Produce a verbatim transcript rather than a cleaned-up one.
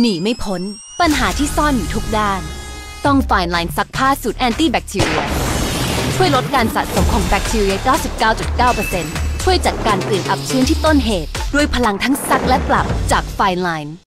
หนีไม่พ้นปัญหาที่ซ่อนอยู่ทุกด้านต้องฝ่ายไลน์ซักผ้าสูตรแอนตี้แบคทีเรียช่วยลดการสะสมของแบคทีเรีย เก้าสิบเก้าจุดเก้าเปอร์เซ็นต์ ช่วยจัดการกลิ่นอับชื้นที่ต้นเหตุด้วยพลังทั้งซักและปรับจากฝ่ายไลน์